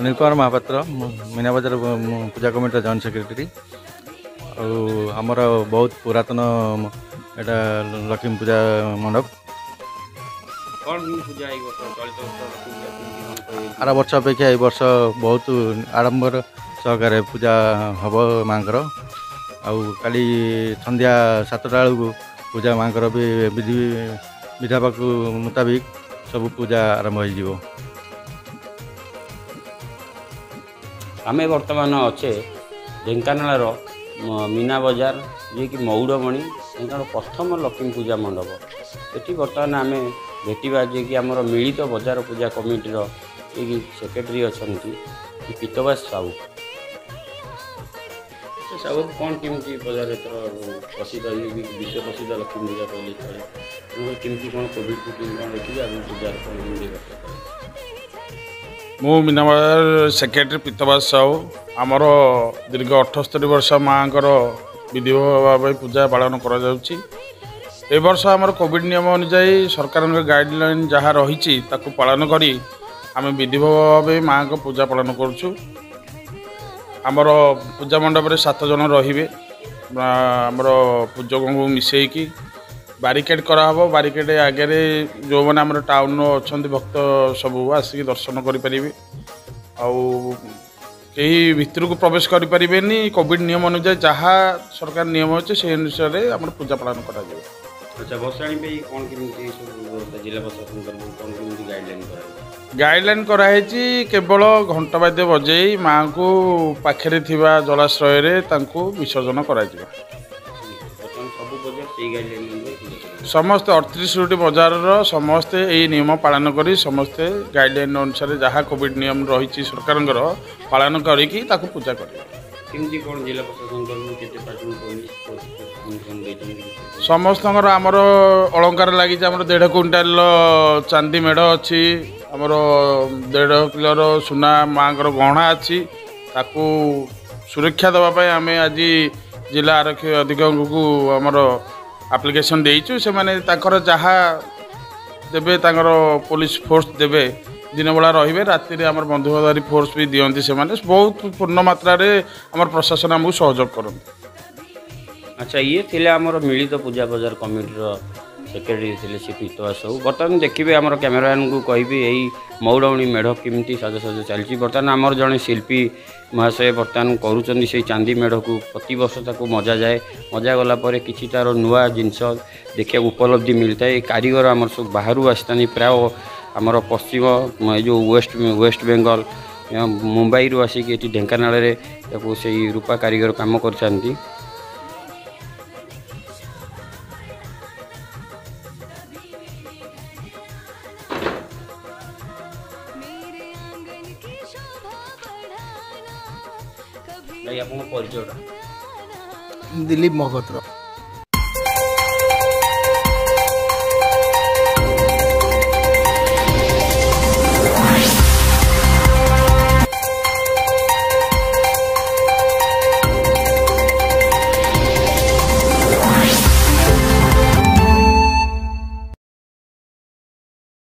अनिल कुमार महापात्र मीना बजार पूजा committee joint secretary और हमर बहुत पुरातन एटा लक्ष्मी पूजा मंडप आर वर्ष अपेक्षा ए वर्ष बहुत आडंबर सहकार पूजा हम मांकर आली संध्या 7टा बेलू पूजा मांकर भी विधि विधापक मुताबिक सब पूजा आरंभ हो। आमे वर्तमान अच्छे ढेंकानाल मीना बजार जी कि मौड़मणी ढेंकानाल प्रथम लक्ष्मी पूजा मंडप ये बर्तमान आम भेटा जी कि आम मिलित तो बजार पूजा कमिटीर जी सेक्रेटरी अच्छा पीतवास साहू साहू कौन केमती बजार प्रसिद्ध विश्व प्रसिद्ध लक्ष्मी पूजा कह कमी कौन कोविड कौन देखिए आगे पूजा मु मीना बजार सेक्रेटरी पीतवास साहू आमर दीर्घ 78 वर्ष माँ विधि भाव पूजा पालन करवर्ष आमर कोविड नियम अनुजाई सरकार गाइडलाइन जहाँ रही पालन करी आम विधि भाव माँ को पूजा पालन करूँ। आमर पूजा मंडप 7 जन रे आमर पूजक को मिसेकी बारिकेड कराव बारिकेड आगे जो मैंने आम टाउन अच्छा भक्त सब आसिक दर्शन करें आतर को प्रवेश करें कोविड नियम अनुसार जहाँ सरकार नियम अच्छे से अनुसार आम पूजा पालन करा गाइडलाइन कराई केवल घंटा वाद्य बजई माँ को पाखे जलाश्रय विसर्जन कर समस्ते 38 बजार समस्ते यही नियम पालन करी समस्ते गाइडलाइन अनुसार जहाँ कोविड नियम रही सरकार पालन करके पूजा कर समस्त आमर अलंकार लगी 1.5 क्विंटाल चांदी मेढ़ अच्छी आमर 1.5 किलोर सुना माँ को गहना अच्छी ताकू सुरक्षा देवाई आम आज जिला आरक्षी अधिकारी को आमर आप्लिकेसन देचु से जहाँ देवे पुलिस फोर्स देवे दिन बेला रे राति आम बंधुकधारी फोर्स भी दिखती से बहुत पूर्ण मात्रा आम प्रशासन आमको सहयोग करते। अच्छा ये थे आमर मिलित तो पूजा बजार कमिटीर सेक्रेटरी थे सी पीतवास साहू बर्तमान देखिए आम कैमेरामैन को कह मौड़वणी मेढ़ किमती सजसज चलती बर्तमान आमर जड़े शिल्पी महाशय बर्तमान करुँच से चांदी मेढ़ को प्रत वर्ष ताक मजा जाए मजा गलापर कि तार नुआ जिनस देखा उपलब्धि मिलता है कारीगर आमर सब बाहर आसता प्राय आमर पश्चिम जो वेस्ट बेंगल मुंबई रू आसिक ये ढेंकानाल से रूपा कारीगर काम कर दिलीप महापात्र।